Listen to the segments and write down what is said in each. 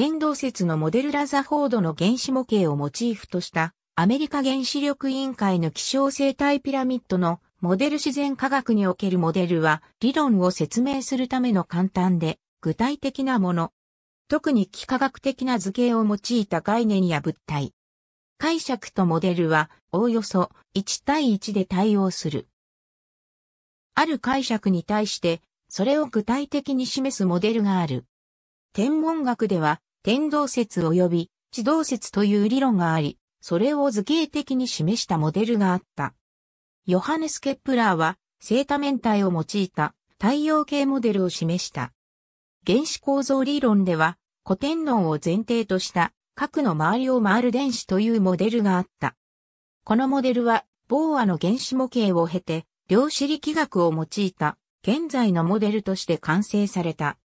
天動説のモデルラザフォードの原子模型をモチーフとしたアメリカ原子力委員会の気象生態ピラミッドのモデル自然科学におけるモデルは理論を説明するための簡単で具体的なもの。特に幾何学的な図形を用いた概念や物体。解釈とモデルはおおよそ1対1で対応する。ある解釈に対してそれを具体的に示すモデルがある。天文学では天動説及び地動説という理論があり、それを図形的に示したモデルがあった。ヨハネス・ケプラーは正多面体を用いた太陽系モデルを示した。原子構造理論では古典論を前提とした核の周りを回る電子というモデルがあった。このモデルはボーアの原子模型を経て量子力学を用いた現在のモデルとして完成された。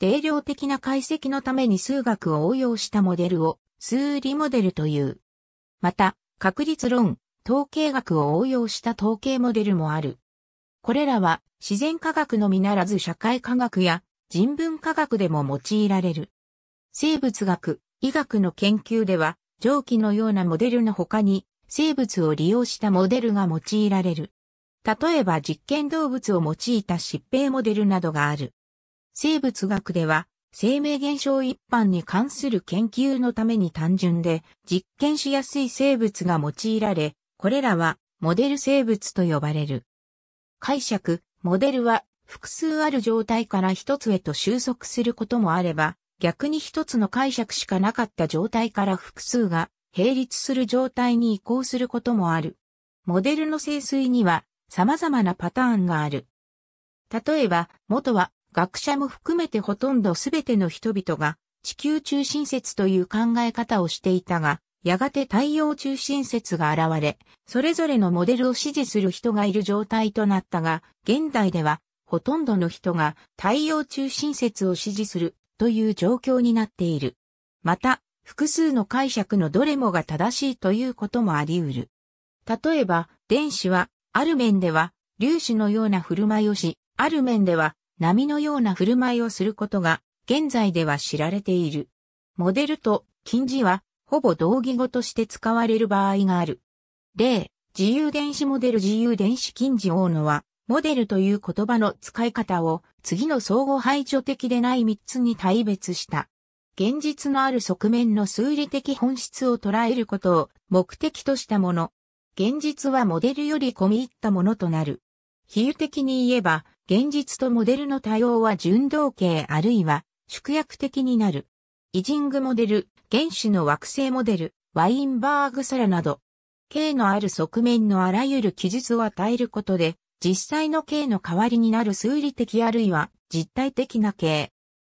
定量的な解析のために数学を応用したモデルを数理モデルという。また、確率論、統計学を応用した統計モデルもある。これらは自然科学のみならず社会科学や人文科学でも用いられる。生物学、医学の研究では上記のようなモデルの他に生物を利用したモデルが用いられる。例えば実験動物を用いた疾病モデルなどがある。生物学では生命現象一般に関する研究のために単純で実験しやすい生物が用いられ、これらはモデル生物と呼ばれる。解釈、モデルは複数ある状態から一つへと収束することもあれば、逆に一つの解釈しかなかった状態から複数が並立する状態に移行することもある。モデルの盛衰には様々なパターンがある。例えば、元は学者も含めてほとんどすべての人々が地球中心説という考え方をしていたが、やがて太陽中心説が現れ、それぞれのモデルを支持する人がいる状態となったが、現代ではほとんどの人が太陽中心説を支持するという状況になっている。また、複数の解釈のどれもが正しいということもあり得る。例えば、電子はある面では粒子のような振る舞いをし、ある面では波のような振る舞いをすることが現在では知られている。モデルと近似はほぼ同義語として使われる場合がある。例、自由電子モデル自由電子近似応のは、モデルという言葉の使い方を次の相互排除的でない3つに大別した。現実のある側面の数理的本質を捉えることを目的としたもの。現実はモデルより込み入ったものとなる。比喩的に言えば、現実とモデルの対応は準動形あるいは縮約的になる。イジングモデル、原子の惑星モデル、ワインバーグ皿など、形のある側面のあらゆる記述を与えることで、実際の形の代わりになる数理的あるいは実体的な形。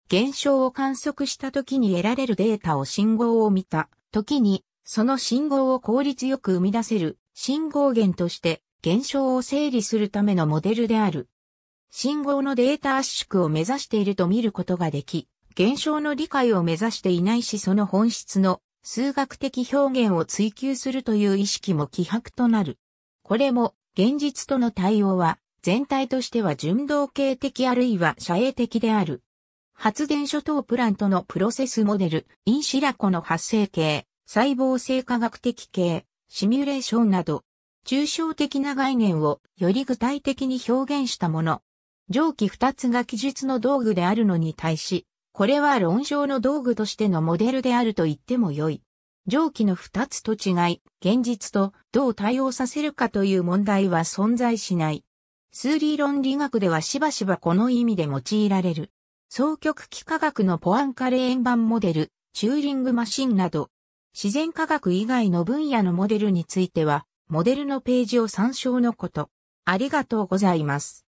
現象を観測した時に得られるデータを信号を見た時に、その信号を効率よく生み出せる信号源として、現象を整理するためのモデルである。信号のデータ圧縮を目指していると見ることができ、現象の理解を目指していないしその本質の数学的表現を追求するという意識も希薄となる。これも現実との対応は全体としては準動形的あるいは社営的である。発電所等プラントのプロセスモデル、インシラコの発生系、細胞生化学的系、シミュレーションなど、抽象的な概念をより具体的に表現したもの。上記二つが記述の道具であるのに対し、これは論証の道具としてのモデルであると言ってもよい。上記の二つと違い、現実とどう対応させるかという問題は存在しない。数理論理学ではしばしばこの意味で用いられる。双極幾何学のポアンカレー円盤モデル、チューリングマシンなど、自然科学以外の分野のモデルについては、モデルのページを参照のこと。ありがとうございます。